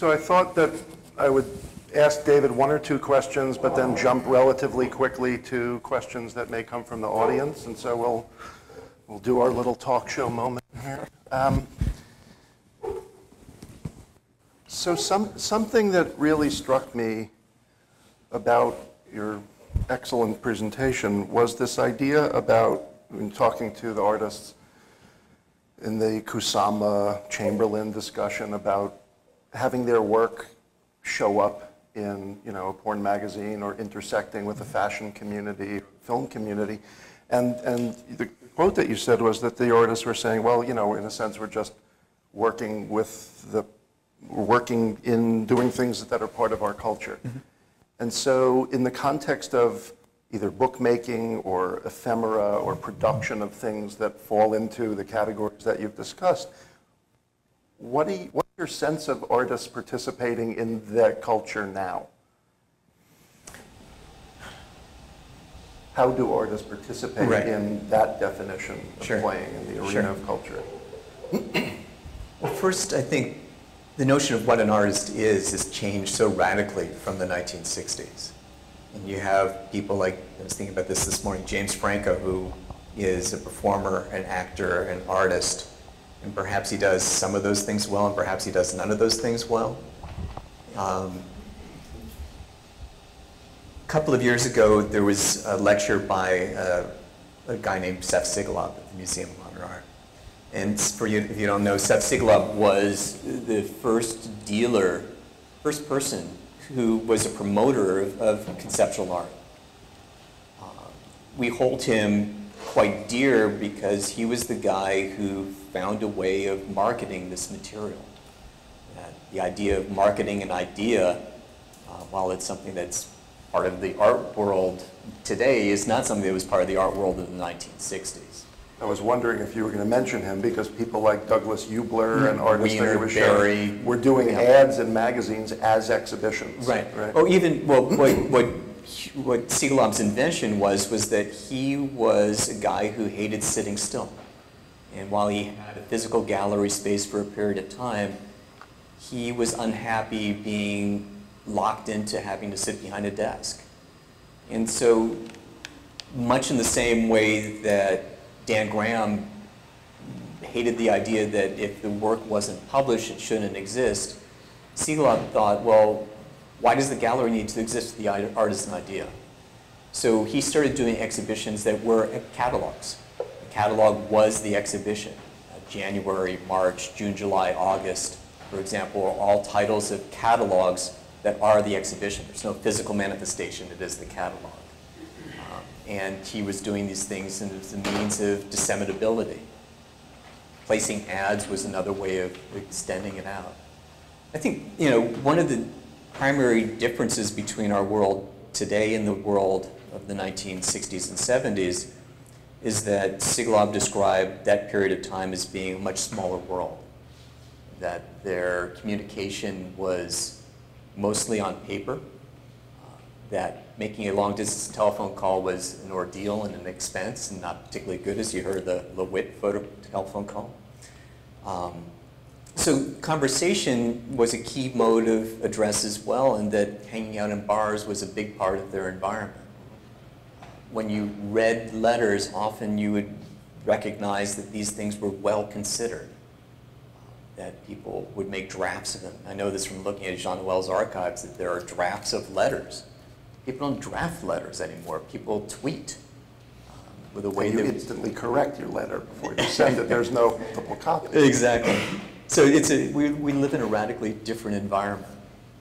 So I thought that I would ask David one or two questions, but then jump relatively quickly to questions that may come from the audience. And so we'll do our little talk show moment here. So something that really struck me about your excellent presentation was this idea about, in talking to the artists in the Kusama Chamberlain discussion, about having their work show up in, you know, a porn magazine or intersecting with the fashion community, film community. And the quote that you said was that the artists were saying, well, you know, in a sense, we're just working with the, doing things that are part of our culture. Mm-hmm. And so in the context of either bookmaking or ephemera or production of things that fall into the categories that you've discussed, what's your sense of artists participating in that culture now? How do artists participate in that definition of playing in the arena of culture? Well, first, I think the notion of what an artist is has changed so radically from the 1960s. And you have people like, I was thinking about this this morning, James Franco, who is a performer, an actor, an artist. And perhaps he does some of those things well, and perhaps he does none of those things well. A couple of years ago, there was a lecture by a guy named Seth Siegelaub at the Museum of Modern Art. And for you, if you don't know, Seth Siegelaub was the first dealer, first person who was a promoter of conceptual art. We hold him quite dear because he was the guy who found a way of marketing this material. The idea of marketing an idea, while it's something that's part of the art world today, is not something that was part of the art world in the 1960s. I was wondering if you were going to mention him, because people like Douglas Huebler and artists that were showing were doing ads in magazines as exhibitions. Right. Or even, well, what Siegelaub's invention was that he was a guy who hated sitting still. And while he had a physical gallery space for a period of time, he was unhappy being locked into having to sit behind a desk. And so, much in the same way that Dan Graham hated the idea that if the work wasn't published, it shouldn't exist, Siegelaub thought, well, why does the gallery need to exist for the artisan idea? So he started doing exhibitions that were catalogs. The catalog was the exhibition. January, March, June, July, August, for example, are all titles of catalogs that are the exhibition. There's no physical manifestation, it is the catalog. And he was doing these things, and it was a means of disseminability. Placing ads was another way of extending it out. I think, you know, one of the primary differences between our world today and the world of the 1960s and 70s is that Siegelaub described that period of time as being a much smaller world, that their communication was mostly on paper, that making a long-distance telephone call was an ordeal and an expense, and not particularly good, as you heard the LeWitt telephone call. So conversation was a key mode of address as well, and that hanging out in bars was a big part of their environment. When you read letters, often you would recognize that these things were well considered, that people would make drafts of them. I know this from looking at Jean Wells' archives, that there are drafts of letters. People don't draft letters anymore. People tweet with a way that you instantly correct your letter before you send it. There's no multiple copies. Exactly. So it's a, we live in a radically different environment.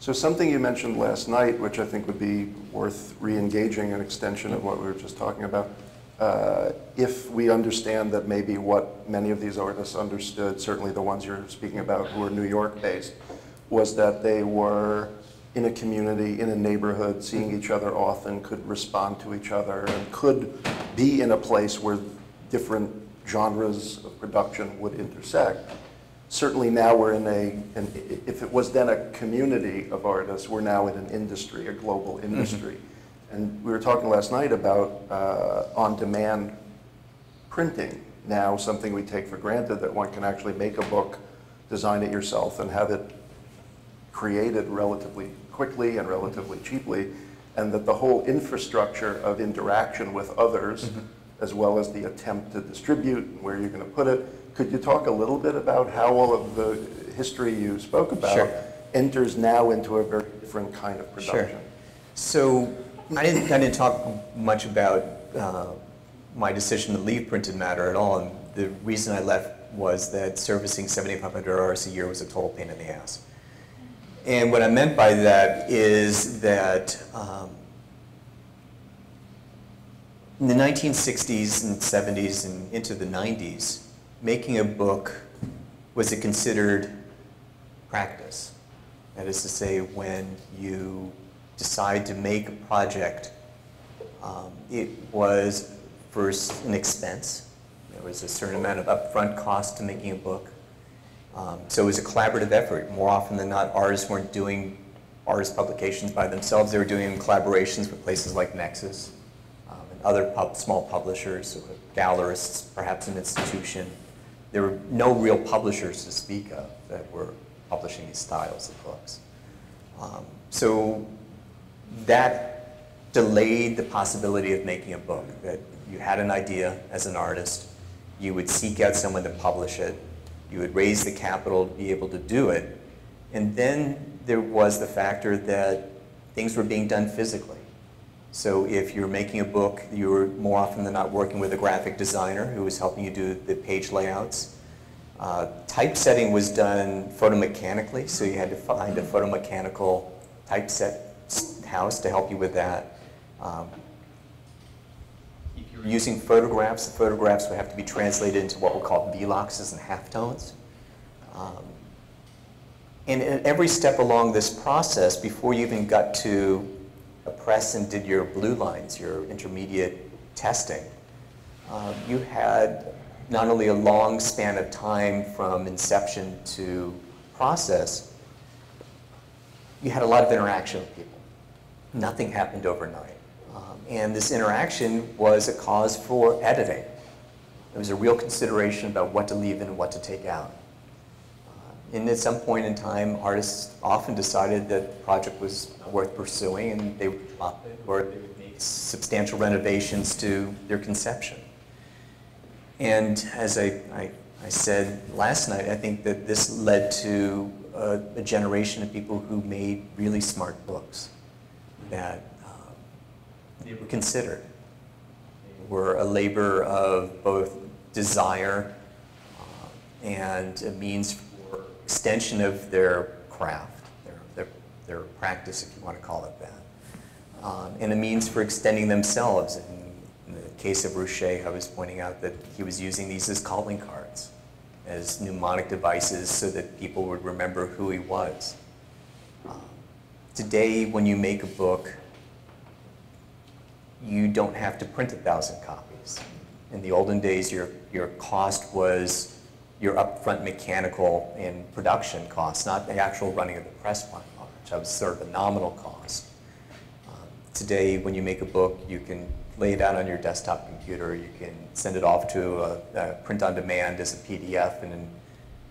So something you mentioned last night, which I think would be worth re-engaging, an extension of what we were just talking about, if we understand that maybe what many of these artists understood, certainly the ones you're speaking about who are New York-based, was that they were in a community, in a neighborhood, seeing each other often, could respond to each other, and could be in a place where different genres of production would intersect. Certainly now we're in a, if it was then a community of artists, we're now in an industry, a global industry. Mm-hmm. And we were talking last night about on-demand printing. Now something we take for granted, that one can actually make a book, design it yourself, and have it created relatively quickly and relatively cheaply, and that the whole infrastructure of interaction with others, mm-hmm. as well as the attempt to distribute and where you're going to put it. Could you talk a little bit about how all of the history you spoke about sure. enters now into a very different kind of production? Sure. So I didn't talk much about my decision to leave Printed Matter at all. And the reason I left was that servicing 7,500 artists a year was a total pain in the ass. And what I meant by that is that in the 1960s and 70s and into the 90s, making a book was a considered practice. That is to say, when you decide to make a project, it was first an expense. There was a certain amount of upfront cost to making a book. So it was a collaborative effort. More often than not, artists weren't doing artist publications by themselves. They were doing collaborations with places like Nexus and other small publishers, or gallerists, perhaps an institution. There were no real publishers to speak of that were publishing these styles of books. So that delayed the possibility of making a book, that you had an idea as an artist, you would seek out someone to publish it, you would raise the capital to be able to do it, and then there was the factor that things were being done physically. So if you're making a book, you were more often than not working with a graphic designer who was helping you do the page layouts. Typesetting was done photomechanically, so you had to find a photomechanical typeset house to help you with that. If you're using photographs, the photographs would have to be translated into what were called veloxes and halftones. And at every step along this process, before you even got to press and did your blue lines, your intermediate testing, you had not only a long span of time from inception to process, you had a lot of interaction with people. Nothing happened overnight. And this interaction was a cause for editing. It was a real consideration about what to leave in and what to take out. And at some point in time, artists often decided that the project was worth pursuing, and they would drop it, or they would make substantial renovations to their conception. And as I said last night, I think that this led to a generation of people who made really smart books that they were considered. They were a labor of both desire and a means for extension of their craft, their practice, if you want to call it that, and a means for extending themselves. In the case of Ruscha, I was pointing out that he was using these as calling cards, as mnemonic devices so that people would remember who he was. Today, when you make a book, you don't have to print 1,000 copies. In the olden days, your cost was your upfront mechanical and production costs, not the actual running of the press by and large. That was sort of a nominal cost. Today, when you make a book, you can lay it out on your desktop computer. You can send it off to a print-on-demand as a PDF, and in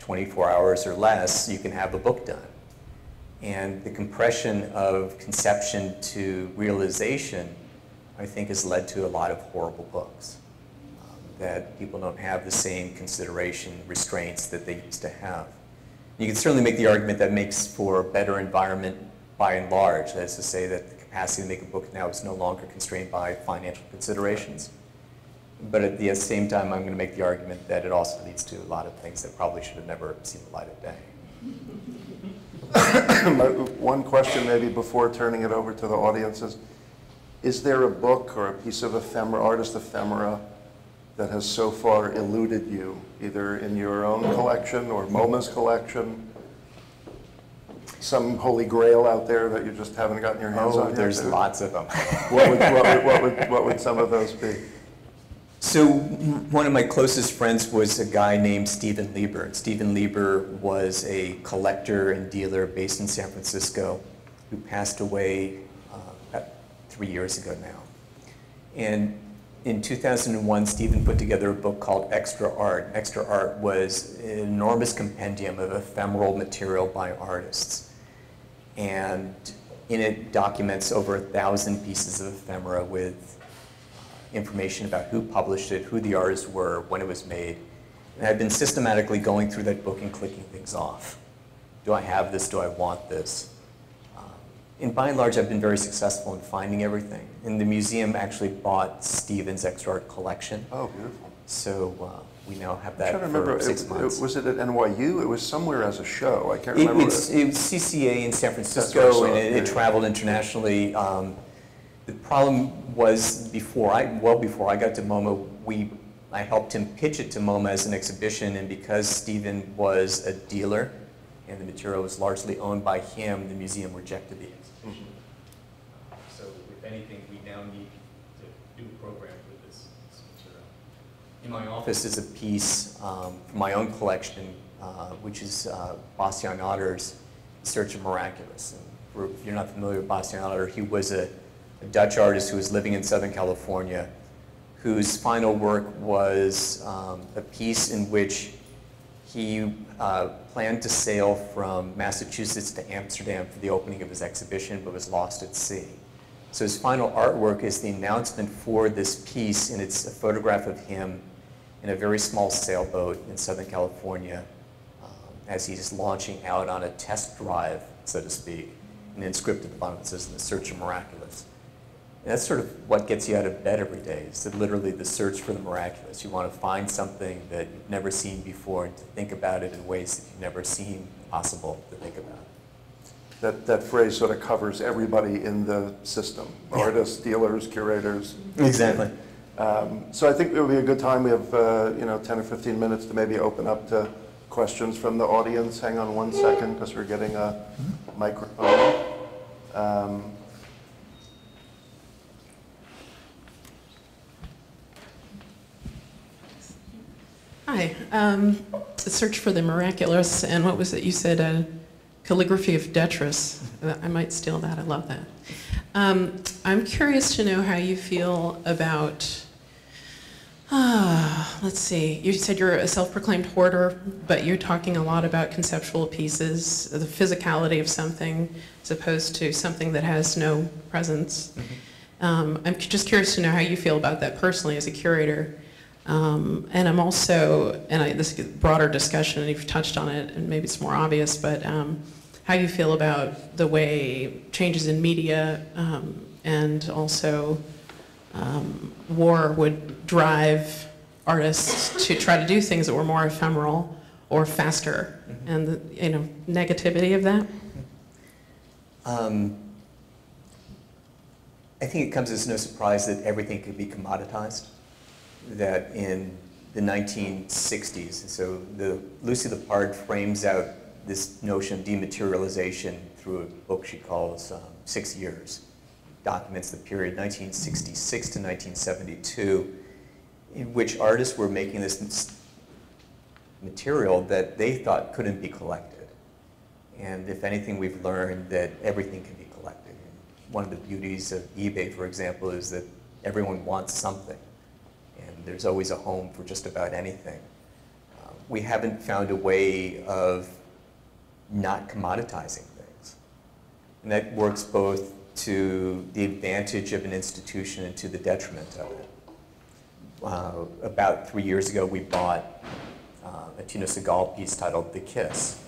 24 hours or less, you can have a book done. And the compression of conception to realization, I think, has led to a lot of horrible books. That people don't have the same consideration, restraints that they used to have. You can certainly make the argument that makes for a better environment by and large. That is to say that the capacity to make a book now is no longer constrained by financial considerations. But at the same time, I'm going to make the argument that it also leads to a lot of things that probably should have never seen the light of day. One question maybe before turning it over to the audience is there a book or a piece of ephemera, artist ephemera, that has so far eluded you, either in your own collection or MoMA's collection? Some holy grail out there that you just haven't gotten your hands on? There's lots of them. What would some of those be? So one of my closest friends was a guy named Steven Lieber. And Steven Lieber was a collector and dealer based in San Francisco who passed away about 3 years ago now. And in 2001, Stephen put together a book called Extra Art. Extra Art was an enormous compendium of ephemeral material by artists. and in it documents over 1,000 pieces of ephemera with information about who published it, who the artists were, when it was made. And I've been systematically going through that book and clicking things off. Do I have this? Do I want this? And by and large, I've been very successful in finding everything. And the museum actually bought Steven's Extra Art collection. Oh, beautiful. So we now have that for 6 months. Was it at NYU? It was somewhere as a show. I can't remember. It was CCA in San Francisco, and it traveled internationally. The problem was, well before I got to MoMA, I helped him pitch it to MoMA as an exhibition, and because Steven was a dealer, and the material was largely owned by him, the museum rejected the exhibition. Mm-hmm. So if anything, we now need to do a program with this material. In my office is a piece from my own collection, which is Bas Jan Ader's Search of Miraculous. And if you're not familiar with Bas Jan Ader, he was a Dutch artist who was living in Southern California, whose final work was a piece in which he planned to sail from Massachusetts to Amsterdam for the opening of his exhibition, but was lost at sea. So his final artwork is the announcement for this piece, and it's a photograph of him in a very small sailboat in Southern California as he's launching out on a test drive, so to speak. And then script at the bottom, it says, "The Search of Miraculous." And that's sort of what gets you out of bed every day, is that literally the search for the miraculous. You want to find something that you've never seen before and to think about it in ways that you've never seen possible to think about. That phrase sort of covers everybody in the system, artists, dealers, curators. Exactly. So I think it would be a good time. We have 10 or 15 minutes to maybe open up to questions from the audience. Hang on one second, because we're getting a microphone. Hi. The Search for the Miraculous, and what was it you said? Calligraphy of Detris. I might steal that. I love that. I'm curious to know how you feel about, let's see, you said you're a self-proclaimed hoarder, but you're talking a lot about conceptual pieces, the physicality of something, as opposed to something that has no presence. Mm-hmm. I'm just curious to know how you feel about that personally as a curator. And I'm also, this is a broader discussion, and you've touched on it, and maybe it's more obvious, but how you feel about the way changes in media and also war would drive artists to try to do things that were more ephemeral or faster, mm-hmm. and the negativity of that. I think it comes as no surprise that everything could be commoditized. That in the 1960s, and so Lucy Lippard frames out this notion of dematerialization through a book she calls 6 Years, documents the period 1966 to 1972, in which artists were making this material that they thought couldn't be collected. And if anything, we've learned that everything can be collected. And one of the beauties of eBay, for example, is that everyone wants something. There's always a home for just about anything. We haven't found a way of not commoditizing things. And that works both to the advantage of an institution and to the detriment of it. About 3 years ago, we bought a Tino Segal piece titled "The Kiss."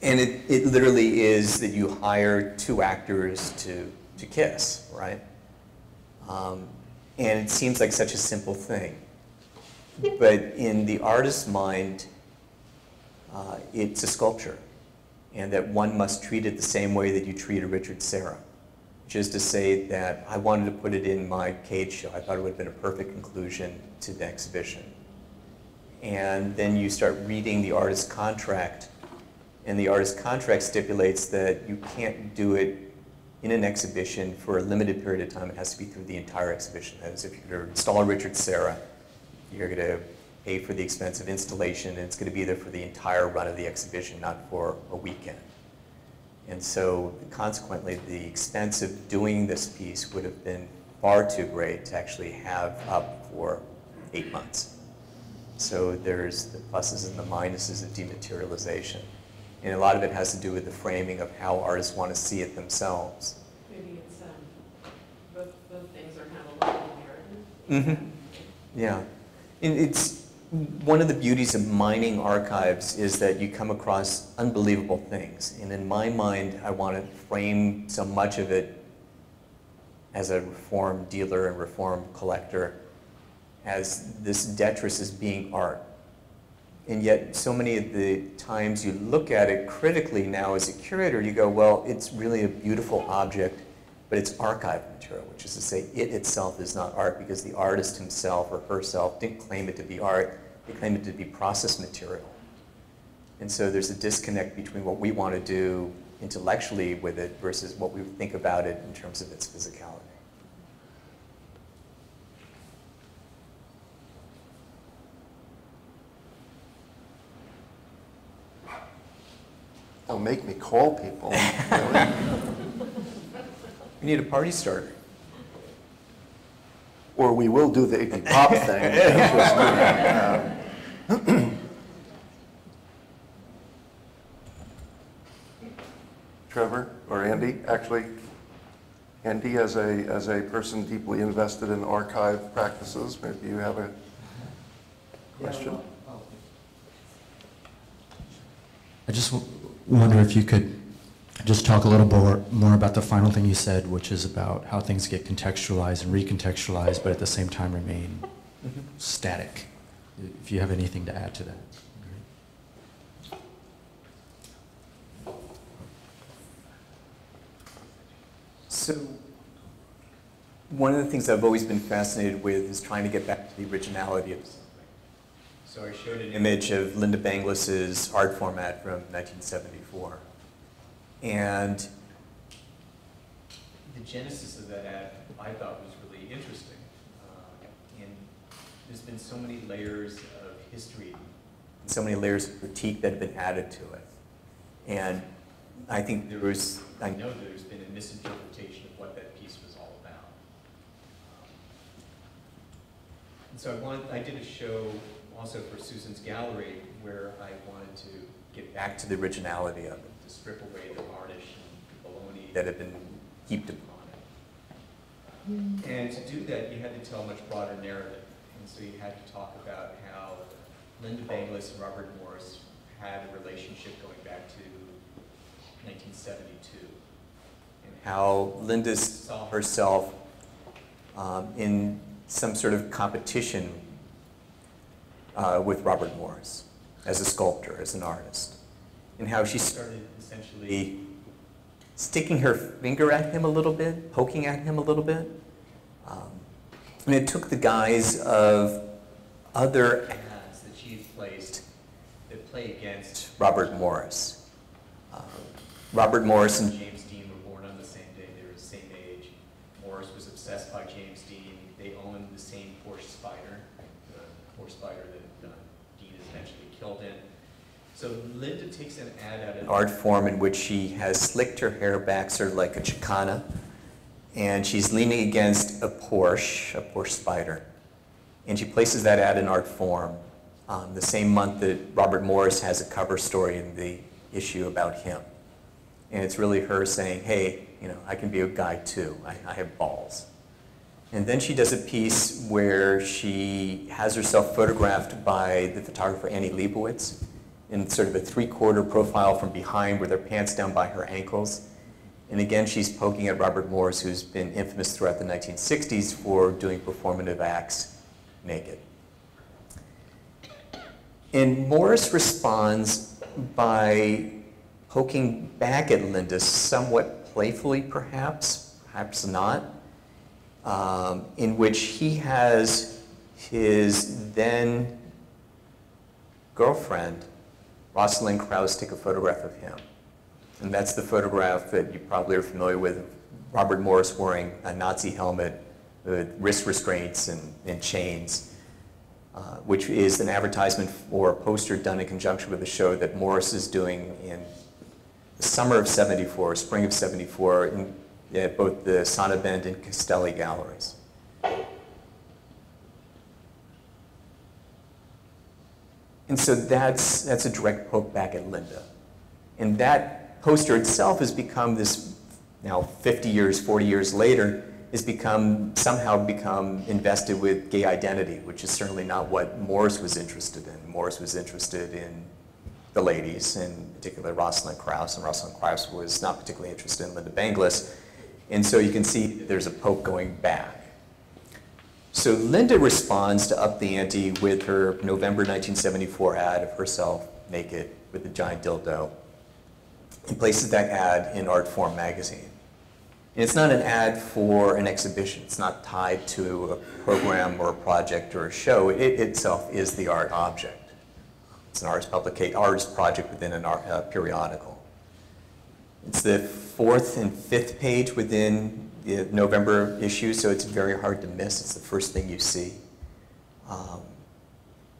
And it literally is that you hire two actors to kiss, right? And it seems like such a simple thing. But in the artist's mind, it's a sculpture. And that one must treat it the same way that you treat a Richard Serra. Which is to say that I wanted to put it in my cage show. I thought it would have been a perfect conclusion to the exhibition. And then you start reading the artist's contract. And the artist's contract stipulates that you can't do it in an exhibition for a limited period of time. It has to be through the entire exhibition. That is, if you're going to install Richard Serra, you're going to pay for the expense of installation, and it's going to be there for the entire run of the exhibition, not for a weekend. And so, consequently, the expense of doing this piece would have been far too great to actually have up for 8 months. So there's the pluses and the minuses of dematerialization. And a lot of it has to do with the framing of how artists want to see it themselves. Maybe it's both things are kind of a lot of narrative. Mm-hmm. Yeah. It's one of the beauties of mining archives is that you come across unbelievable things. And in my mind, I want to frame so much of it as a reform dealer and reform collector as this detritus is being art. And yet, so many of the times you look at it critically now as a curator, you go, well, it's really a beautiful object, but it's archive material, which is to say it itself is not art because the artist himself or herself didn't claim it to be art. They claimed it to be process material. And so there's a disconnect between what we want to do intellectually with it versus what we think about it in terms of its physicality. They'll make me call people. Really. We need a party starter. Or we will do the Iggy Pop thing. Trevor or Andy, actually. Andy, as a person deeply invested in archive practices, maybe you have a question? I just wonder if you could just talk a little more about the final thing you said, which is about how things get contextualized and recontextualized, but at the same time remain static. If you have anything to add to that. So one of the things I've always been fascinated with is trying to get back to the originality of something. So I showed an image of Linda Benglis's Artforum ad from 1974. And the genesis of that ad, I thought, was really interesting. And there's been so many layers of history, and so many layers of critique that have been added to it. And I think there was, I know there's been a misinterpretation of what that piece was all about. And so I did a show also for Susan's Gallery, where I wanted to get back to the originality of it, to strip away the varnish and baloney that had been heaped upon it. And to do that, you had to tell a much broader narrative. And so you had to talk about how Linda Benglis and Robert Morris had a relationship going back to 1972. And how Linda saw herself in some sort of competition with Robert Morris as a sculptor, as an artist, and how she started essentially sticking her finger at him a little bit, poking at him a little bit. And it took the guise of other ads that she placed that play against Robert Morris. Robert Morris and James Dean were born on the same day. They were the same age. Morris was obsessed by James Dean. They owned the same Porsche Spider, the Porsche Spider that eventually killed in. So Linda takes an ad out of an art form in which she has slicked her hair back sort of like a chicana, and she's leaning against a Porsche Spider. And she places that ad in Art Form the same month that Robert Morris has a cover story in the issue about him. And it's really her saying, hey, you know, I can be a guy too. I have balls. And then she does a piece where she has herself photographed by the photographer Annie Leibovitz in sort of a three-quarter profile from behind with her pants down by her ankles. And again, she's poking at Robert Morris, who's been infamous throughout the 1960s for doing performative acts naked. And Morris responds by poking back at Linda, somewhat playfully perhaps, perhaps not. In which he has his then girlfriend, Rosalind Krauss, take a photograph of him. And that's the photograph that you probably are familiar with, Robert Morris wearing a Nazi helmet with wrist restraints and chains, which is an advertisement for a poster done in conjunction with a show that Morris is doing in the summer of 74, spring of 74, at both the Sonnebend and Castelli galleries. And so that's a direct poke back at Linda. And that poster itself has become this, now 50 years, 40 years later, has become, somehow become invested with gay identity, which is certainly not what Morris was interested in. Morris was interested in the ladies, in particular Rosalind Krauss, and Rosalind Krauss was not particularly interested in Linda Benglis. And so you can see there's a poke going back. So Linda responds to up the ante with her November 1974 ad of herself naked with a giant dildo, and places that ad in Artforum magazine. And it's not an ad for an exhibition. It's not tied to a program or a project or a show. It itself is the art object. It's an artist project within an art, periodical. It's the fourth and fifth page within the November issue, so it's very hard to miss. It's the first thing you see.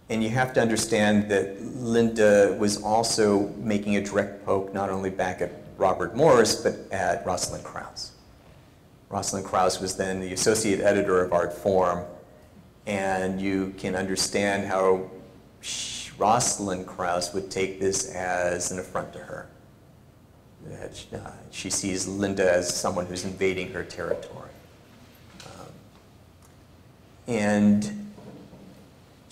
And you have to understand that Linda was also making a direct poke not only back at Robert Morris, but at Rosalind Krauss. Rosalind Krauss was then the associate editor of Artforum, and you can understand how Rosalind Krauss would take this as an affront to her. That she sees Linda as someone who's invading her territory. And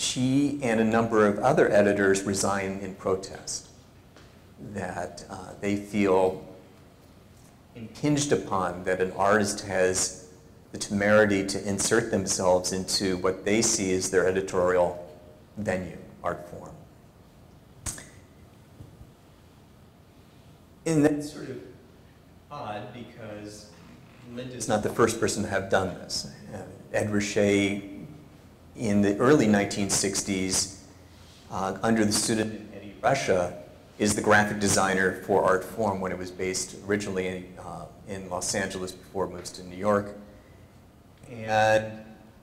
she and a number of other editors resign in protest, that they feel impinged upon, that an artist has the temerity to insert themselves into what they see as their editorial venue, Artforum. And that's sort of odd because Linda's not the first person to have done this. Ed Ruscha, in the early 1960s, under the pseudonym Eddie Ruscha, is the graphic designer for Artforum when it was based originally in Los Angeles before it moves to New York. And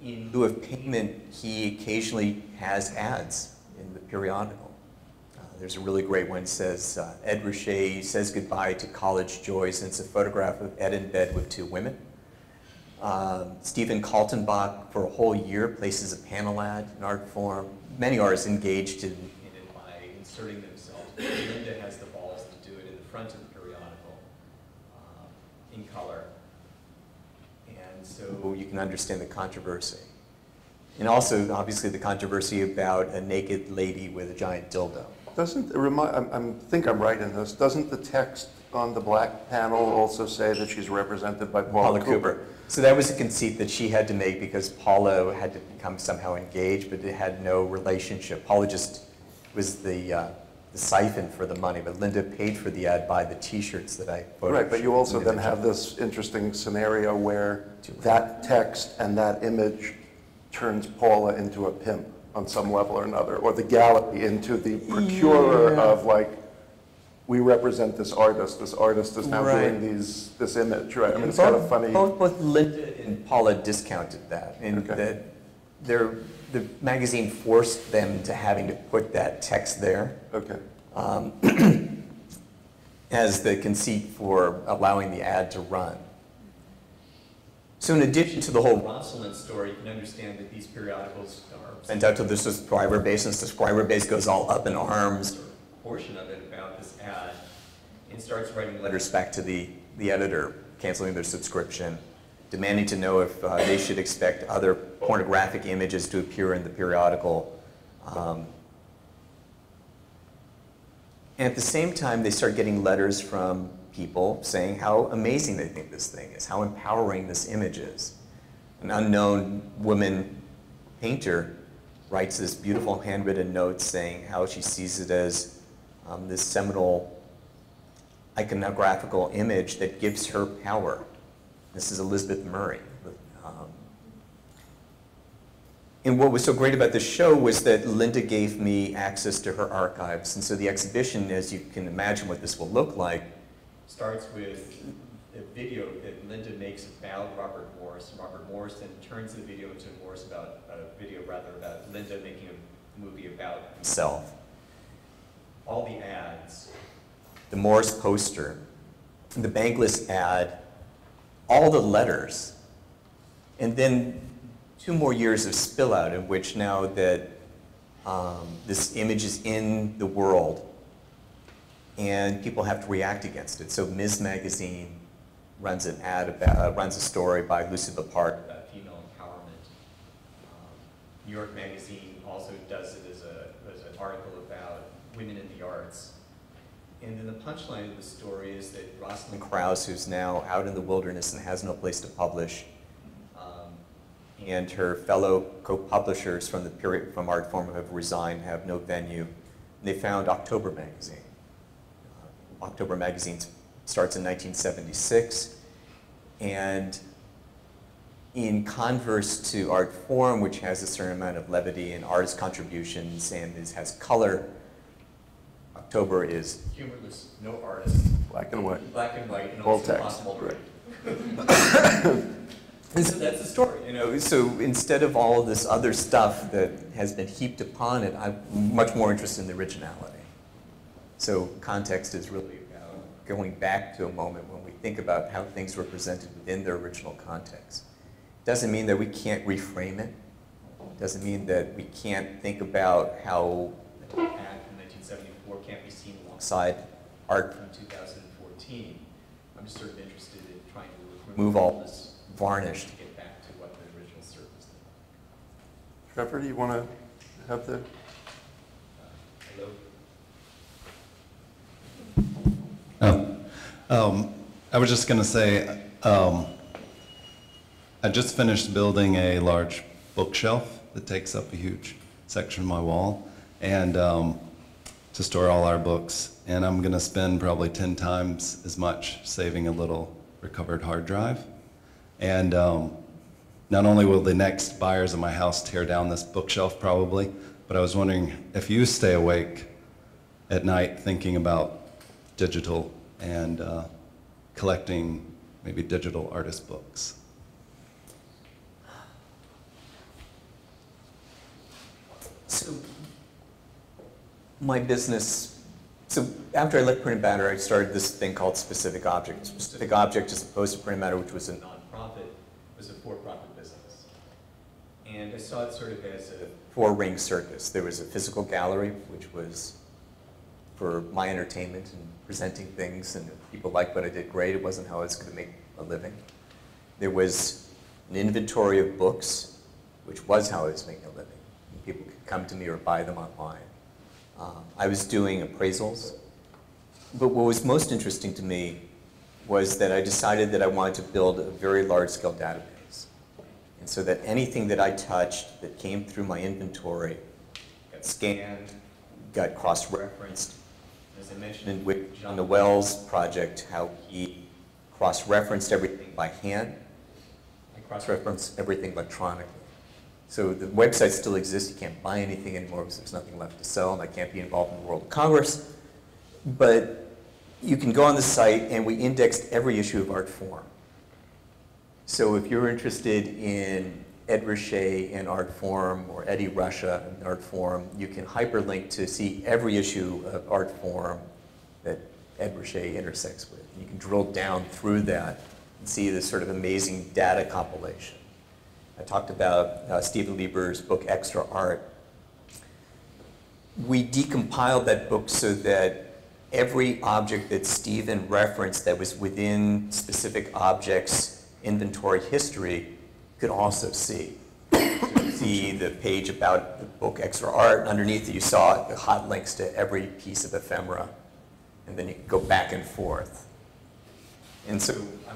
in lieu of payment, he occasionally has ads in the periodical. There's a really great one that says, Ed Ruscha says goodbye to college joy, since a photograph of Ed in bed with two women. Stephen Kaltenbach, for a whole year, places a panel ad in Artforum. Many artists engaged in it by inserting themselves. Linda has the balls to do it in the front of the periodical in color. And so you can understand the controversy. And also, obviously, the controversy about a naked lady with a giant dildo. Doesn't it remind, I think I'm right in this, doesn't the text on the black panel also say that she's represented by Paula Cooper? So that was a conceit that she had to make because Paula had to become somehow engaged, but it had no relationship. Paula just was the siphon for the money, but Linda paid for the ad by the T-shirts that I photoshopped. Right, but you also then have this interesting scenario where that text and that image turns Paula into a pimp on some level or another, or the gallery into the procurer of, like, we represent this artist is now doing this image, right? I mean, it's kind of funny. Both Linda and Paula discounted that, and the magazine forced them to having to put that text there. Okay. As the conceit for allowing the ad to run. So in addition to the whole Rosalind story, you can understand that these periodicals are sent out to the subscriber base, and the subscriber base goes all up in arms. Portion of it about this ad, and starts writing letters back to the editor, canceling their subscription, demanding to know if they should expect other pornographic images to appear in the periodical. And at the same time, they start getting letters from people saying how amazing they think this thing is, how empowering this image is. An unknown woman painter writes this beautiful handwritten note saying how she sees it as this seminal iconographical image that gives her power. This is Elizabeth Murray. And what was so great about this show was that Linda gave me access to her archives. And so the exhibition, as you can imagine what this will look like, starts with a video that Linda makes about Robert Morris. Robert Morris then turns the video into a video about Linda making a movie about himself. All the ads. The Morris poster, the Benglis ad, all the letters. And then 2 more years of spillout in which now that this image is in the world, and people have to react against it. So Ms. Magazine runs an ad about, runs a story by Lucy Lippard about female empowerment. New York Magazine also does it as an article about women in the arts. And then the punchline of the story is that Rosalind Krauss, who's now out in the wilderness and has no place to publish, and her fellow co-publishers from the period from Artforum have resigned, have no venue. And they found October Magazine. October Magazine starts in 1976, and in converse to Artforum, which has a certain amount of levity and artist contributions and has color, October is humorless, no artists, black and white, and also impossible to read. And so that's the story, you know. So instead of all of this other stuff that has been heaped upon it, I'm much more interested in the originality. So context is really about going back to a moment when we think about how things were presented within their original context. Doesn't mean that we can't reframe it. Doesn't mean that we can't think about how the act in 1974 can't be seen alongside art from 2014. I'm just sort of interested in trying to remove all this varnished. Get back to what the original surface was. Trevor, do you want to have the? Hello. Oh, I was just going to say, I just finished building a large bookshelf that takes up a huge section of my wall, and to store all our books. And I'm going to spend probably 10 times as much saving a little recovered hard drive. And not only will the next buyers of my house tear down this bookshelf probably, but I was wondering if you stay awake at night thinking about digital and collecting maybe digital artist books. So my business, so after I left Printed Matter, I started this thing called Specific Objects. Specific Objects, as opposed to Printed Matter, which was a was a for-profit business. And I saw it sort of as a four-ring circus. There was a physical gallery, which was for my entertainment and presenting things, and if people liked what I did, great. It wasn't how I was going to make a living. There was an inventory of books, which was how I was making a living. And people could come to me or buy them online. I was doing appraisals. But what was most interesting to me was that I decided that I wanted to build a very large-scale database. And so that anything that I touched that came through my inventory got scanned, got cross-referenced. As I mentioned with Jean Wells' project, how he cross-referenced everything by hand. I cross-referenced everything electronically. So the website still exists. You can't buy anything anymore because there's nothing left to sell, and I can't be involved in the world of Congress. But you can go on the site, and we indexed every issue of Artforum. So if you're interested in Ed Riche in Artforum or Eddie Ruscha in Artforum, you can hyperlink to see every issue of Artforum that Ed Riche intersects with. You can drill down through that and see this sort of amazing data compilation. I talked about Steven Lieber's book, Extra Art. We decompiled that book so that every object that Steven referenced that was within Specific Objects inventory history could also see. So you see the page about the book Extra Art, and underneath it you saw the hot links to every piece of ephemera, and then you could go back and forth. And so I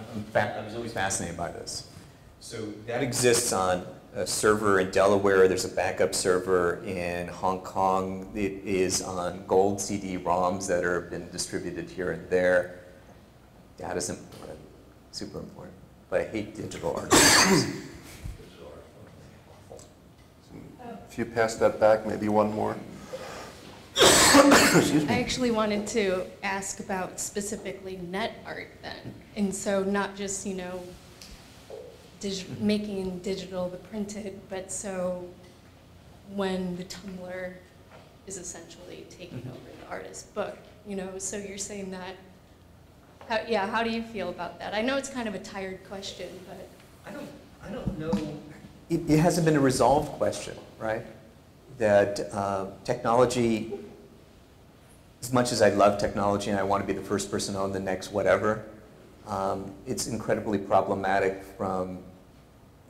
was always fascinated by this. So that exists on a server in Delaware. There's a backup server in Hong Kong. It is on gold CD-ROMs that are been distributed here and there. Data's important, super important. But I hate digital art. If you pass that back, maybe one more. Excuse me. I actually wanted to ask about specifically net art then, and so not just, you know, making digital the printed, but so when the Tumblr is essentially taking over the artist's book, you know, so you're saying that, how, yeah, how do you feel about that? I know it's kind of a tired question, but. I don't know. It hasn't been a resolved question, right? That technology as much as I love technology and I want to be the first person on the next whatever, it's incredibly problematic from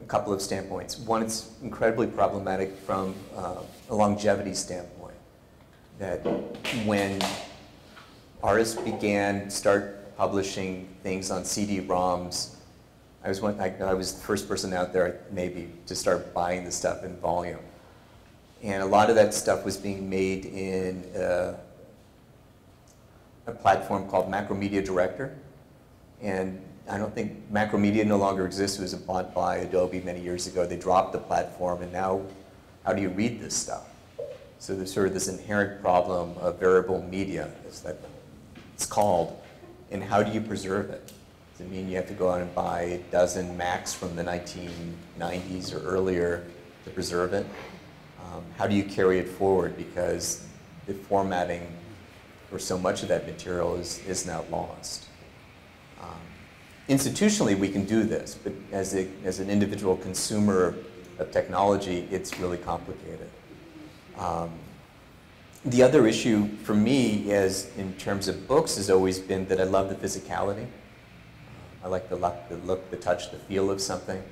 a couple of standpoints. One, it's incredibly problematic from a longevity standpoint, that when artists start publishing things on CD-ROMs, I was the first person out there maybe to start buying the stuff in volume. And a lot of that stuff was being made in a platform called Macromedia Director. And I don't think Macromedia no longer exists. It was bought by Adobe many years ago. They dropped the platform, and now how do you read this stuff? So there's sort of this inherent problem of variable media, is that it's called, and how do you preserve it? Does it mean you have to go out and buy a dozen Macs from the 1990s or earlier to preserve it? How do you carry it forward? Because the formatting for so much of that material is now lost. Institutionally, we can do this, but as an individual consumer of technology, it's really complicated. The other issue for me, as in terms of books, has always been that I love the physicality. I like the look, the touch, the feel of something.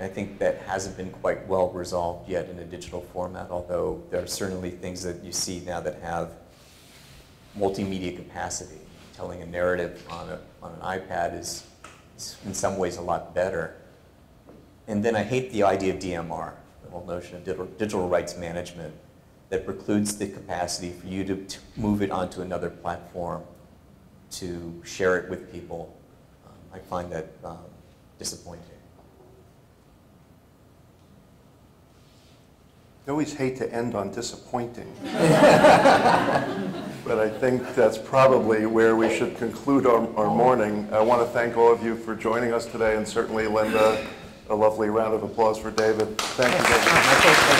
And I think that hasn't been quite well resolved yet in a digital format, although there are certainly things that you see now that have multimedia capacity. Telling a narrative on an iPad is in some ways a lot better. And then I hate the idea of DMR, the whole notion of digital rights management that precludes the capacity for you to move it onto another platform, to share it with people. I find that disappointing. I always hate to end on disappointing, but I think that's probably where we should conclude our morning. I want to thank all of you for joining us today, and certainly Linda, a lovely round of applause for David. Thank you, David.